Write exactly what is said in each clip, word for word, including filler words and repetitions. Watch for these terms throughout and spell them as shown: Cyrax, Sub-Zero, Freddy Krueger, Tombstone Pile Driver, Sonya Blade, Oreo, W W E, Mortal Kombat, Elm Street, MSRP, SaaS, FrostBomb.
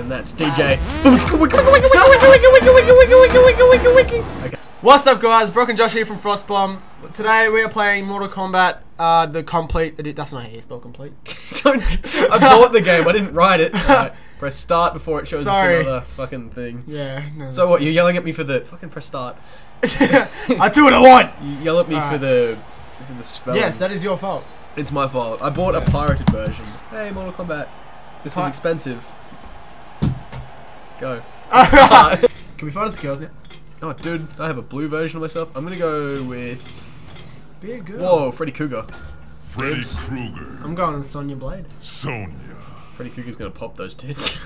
and that's D J. Okay. What's up, guys? Brock and Josh here from Frostbomb. Today we are playing Mortal Kombat, uh, the complete. It, that's not how you spell complete. I bought the game. I didn't write it. Right, press start before it shows Sorry. us another fucking thing. Yeah. No. So what? You're yelling at me for the fucking press start. I do what I want. You yell at me right. for the for the spell. Yes, that is your fault. It's my fault. I bought yeah. a pirated version. Hey, Mortal Kombat. This was expensive. Go. Can we find the girls now? Oh, dude, I have a blue version of myself. I'm gonna go with. Be a girl. Whoa, Freddy Krueger. Freddy Krueger. I'm going with Sonya Blade. Sonya. Freddy Krueger's gonna pop those tits.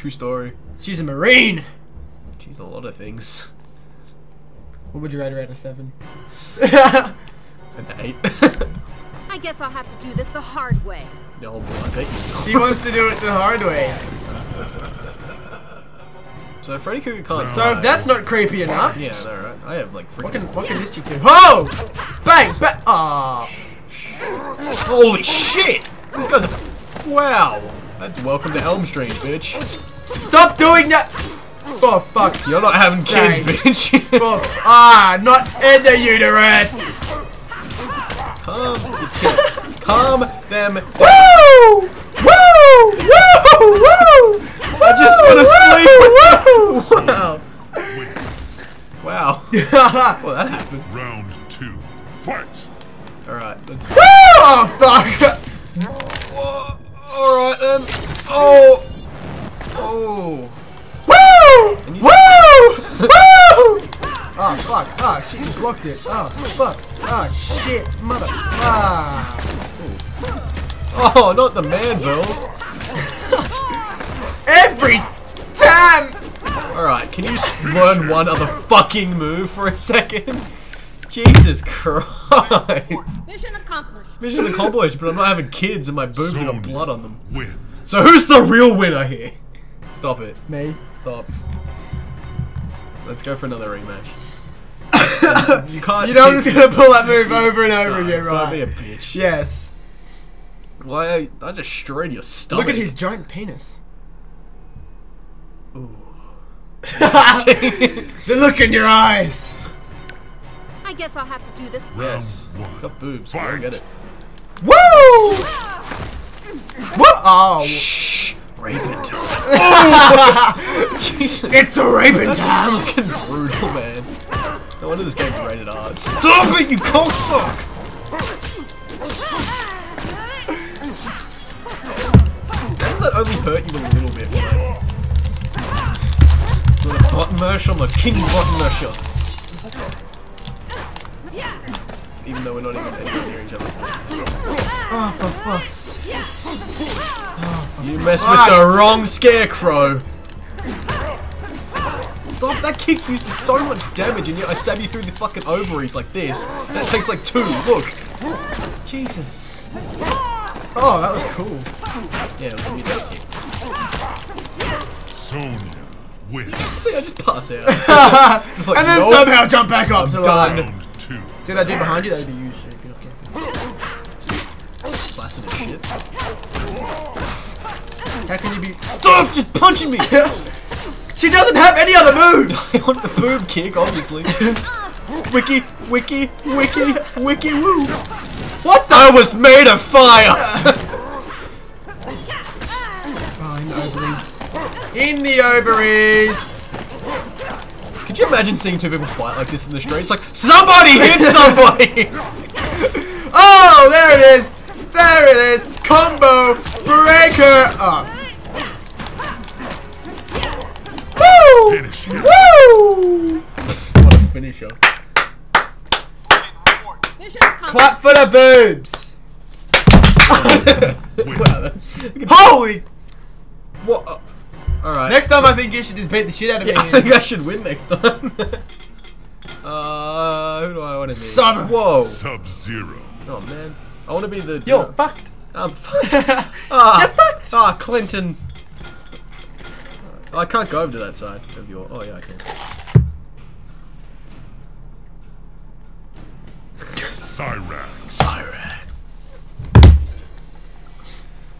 True story. She's a Marine. She's a lot of things. What would you rate her out of seven? An eight. I guess I'll have to do this the hard way. No, boy, I think she wants to do it the hard way. So Freddy Krueger can't. So if that's not creepy enough. Yeah, no, right. I have like freaking. What can, what can this chick do? Oh! Bang! Bang! Ah! Oh. Holy shit! These guys are. Wow! That's welcome to Elm Street, bitch. Stop doing that! For fuck's sake. You're not having sake. kids, bitch. For, ah, not in the uterus! Calm your tits. Calm them. Woo! Woo! Woo! Woo! I just want to sleep. Woo! Wow. Wow. Well, that happened. Round two. Fight. All right. Let's go. Oh fuck! Oh, all right then. Oh. Oh. Woo! Woo! Woo! Oh fuck! Oh, she blocked it. Oh fuck! Oh shit! Mother! Ah! Oh, not the man girls. Every time. All right, can you learn one other fucking move for a second? Jesus Christ! Mission accomplished. Mission accomplished, but I'm not having kids and my boobs have got blood on them. Win. So who's the real winner here? Stop it. Me. Stop. Let's go for another rematch. You can't. You know I'm just gonna pull that move over and over no, again, right? Be a bitch. Yes. Why? I just destroyed your stomach. Look at his giant penis. Ooh. The look in your eyes. I guess I'll have to do this. Yes. One. Got boobs. Go get it. Woo! What? Oh. Shh. Raping time. Oh! Jesus. It's a raping time. Fucking brutal, man. No wonder this game's rated R. Stop it, you cocksuck! How does that only hurt you a little bit? I'm a button mash, I'm a king button masher. Even though we're not even anywhere near each other. Oh, for fuck's sake. Oh, for you messed with the wrong scarecrow. Stop! That kick uses so much damage, and yet I stab you through the fucking ovaries like this. That takes like two. Look, Jesus. Oh, that was cool. Yeah, it was a good kick. Sonya wins. See, I just pass out. Just like, and then nope. somehow jump back up. I'm done. Two. See that dude behind you? That'd be you, sir, if you're not careful. Blasted as shit. How can you be? Stop! Just punching me. She doesn't have any other move! I want the boob kick, obviously. Wiki, wiki, wiki, wiki, woo! What the? I was made of fire! Oh, in the ovaries. In the ovaries! Could you imagine seeing two people fight like this in the street? It's like, somebody hit somebody! Oh, there it is! There it is! Combo breaker! Oh, finish. Woo! What a finisher. Clap for the boobs! Wow, holy! What? Uh, Alright. Next time I think you should just beat the shit out of yeah, me. I think I should win next time. uh, who do I want to be? Sub- Whoa. Sub-Zero. Oh man. I want to be the- You're uh, fucked. I'm fucked. Ah, You're fucked! Ah, Clinton. I can't go over to that side of your. Oh, yeah, I can. Siren. Siren.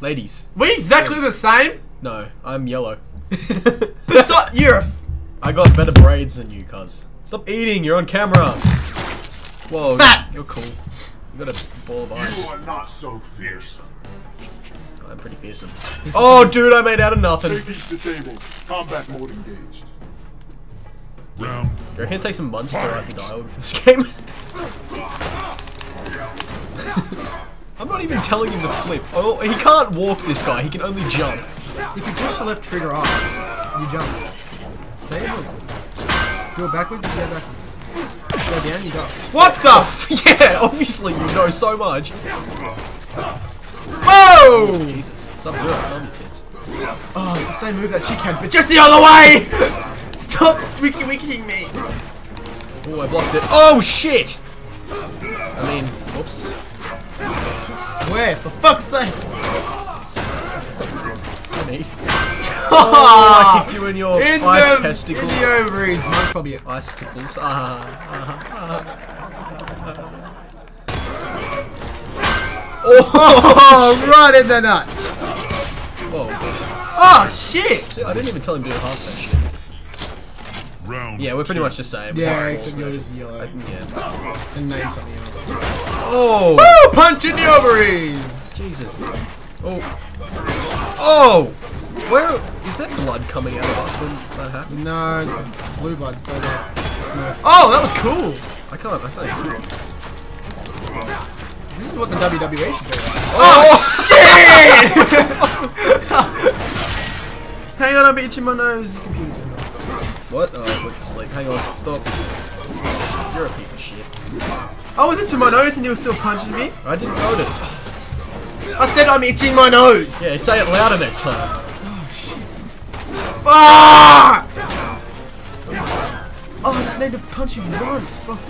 Ladies. We exactly ladies. the same? No, I'm yellow. But so, you're a... I got better braids than you, cuz. Stop eating, you're on camera. Whoa, fat. You're cool. You got a ball of ice. You are not so fearsome. I'm pretty fearsome. Oh, dude, I made out of nothing. Safety's disabled. Combat mode engaged. Round. You reckon it takes a month to write the dialogue for this game? I'm not even telling him to flip. Oh, he can't walk, this guy. He can only jump. If you push the left trigger off, you jump. Save him. Go backwards, go backwards. Go down, you go. What the f? Yeah, obviously you know so much. Whoa! Jesus. Sub-Zero, sub your tits. Oh, it's the same move that she can, but just the other way! Stop wiki wikiing me! Oh, I blocked it. Oh, shit! I mean, whoops. I swear, for fuck's sake! Oh, I kicked you in your in ice the, testicles. In the ovaries. Mine's probably an ice testicles. Ah. Oh, right in the nut. Whoa. Oh, shit. See, I didn't even tell him to do half that shit. Round yeah, we're pretty two. much the same. Yeah, except you're just yellow. I, yeah. And name something else. Oh. Woo, punch in the ovaries. Jesus. Oh. Oh. Where is that blood coming out of us when that happened? No, it's blue blood, so that smoke. Oh, that was cool! I can't, I can't. This is what the W W E should do. Oh, shit! Hang on, I'm itching my nose. You can do What? Oh, I went to sleep. Hang on, stop. You're a piece of shit. I was itching my nose and you were still punching me? I didn't notice. I said I'm itching my nose! Yeah, say it louder next time. Fuck! Oh, I just need to punch you once. Fuck!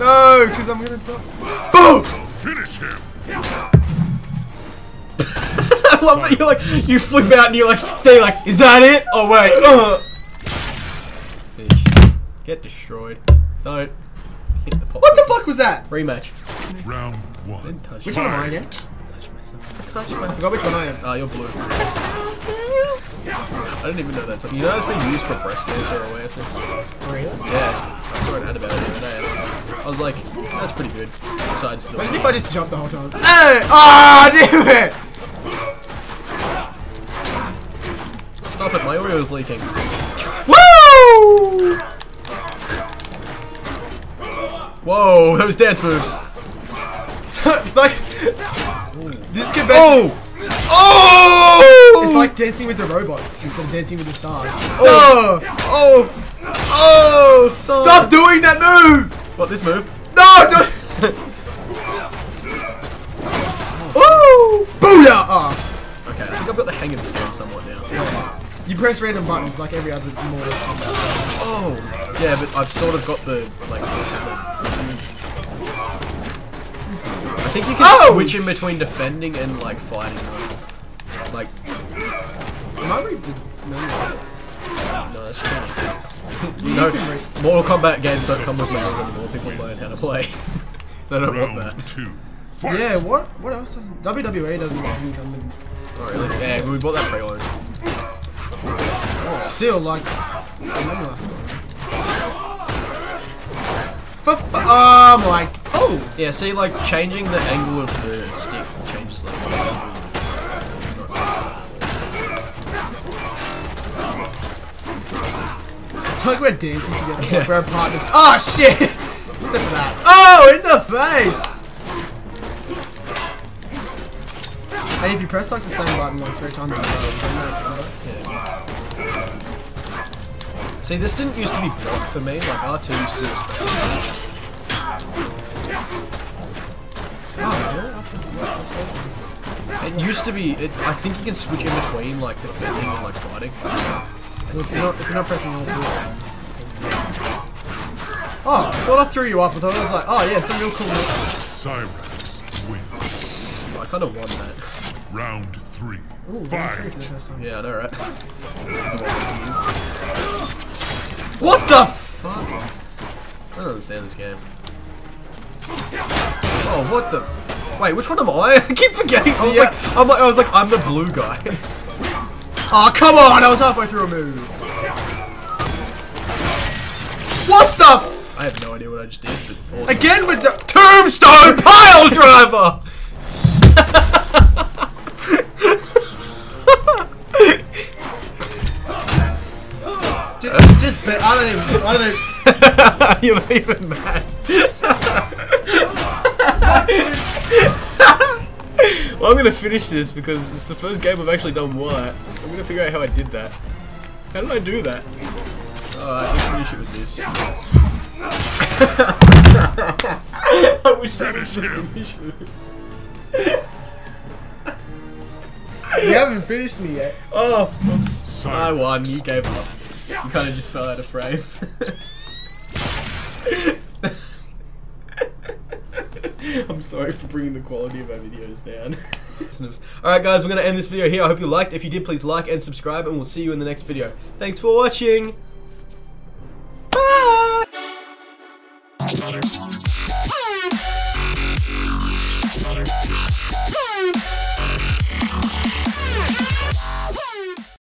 No, because I'm gonna die. Boom! Finish him. I love that you're like, you flip out and you're like, stay like, is that it? Oh wait. Uh. Bitch, get destroyed. Don't hit the pop. What the fuck was that? Rematch. Round one. Didn't touch Which one am I again? I forgot which one I am. Oh, you're blue. I didn't even know that song. You know it's been used for breast cancer awareness. Really? Yeah. I saw an ad about it today. I was like, that's pretty good. Besides the Imagine if I just jumped the whole time. Hey! Ah, damn it! Stop it, my Oreo is leaking. Woo! Whoa, those dance moves. It's like... This could be. Oh! Oh! It's like Dancing with the Robots instead of Dancing with the Stars. Oh! Oh! Oh! oh son. Stop doing that move! What, this move? No! Don't! Oh! Booyah! Oh. Okay, I think I've got the hang of this game somewhat now. Yeah. You press random buttons like every other Mortal Kombat. Oh! Yeah, but I've sort of got the. like. The, the I think you can oh! switch in between defending and like fighting. Like, am I reading? No, no, that's just you know, Mortal Kombat games don't come with manuals anymore. People learn how to play. They don't Round want that. Two, yeah, what? What else doesn't? W W E doesn't even come in. Oh, really? Yeah, we bought that pre-order. Oh, still, like, oh my. Oh! Yeah, see, like, changing the angle of the stick changes like... It's like we're dancing together, yeah. Like we're partners. Oh, shit! Except for that. Oh, in the face! And if you press, like, the same button, like, three times in a row, yeah. See, this didn't used to be blocked for me, like, R two used to just... It used to be, it, I think you can switch in between like defending and like fighting. Well, if, you're not, if you're not pressing all three. Oh, I thought I threw you up. I thought I was like, oh yeah, some real cool Cyrax wins. Oh, I kind of won that. Round three. Ooh, fight. Yeah, I know, right? What the fuck? I don't understand this game. Oh, what the? Wait, which one am I? I keep forgetting. I was, yeah. like, I'm like, I was like, I'm the blue guy. Oh, come on! I was halfway through a move. What the? I have no idea what I just did. But awesome. Again with the Tombstone Pile Driver. just, just bet. I don't even. I don't. You're not even mad. Well, I'm gonna finish this because it's the first game I've actually done white. I'm gonna figure out how I did that. How did I do that? Alright, let's finish it with this. I wish that was the finish move. You haven't finished me yet. Oh, oops. I won. You gave up. You kind of just fell out of frame. I'm sorry for bringing the quality of our videos down. Alright guys, we're going to end this video here. I hope you liked. If you did, please like and subscribe, and we'll see you in the next video. Thanks for watching. Bye!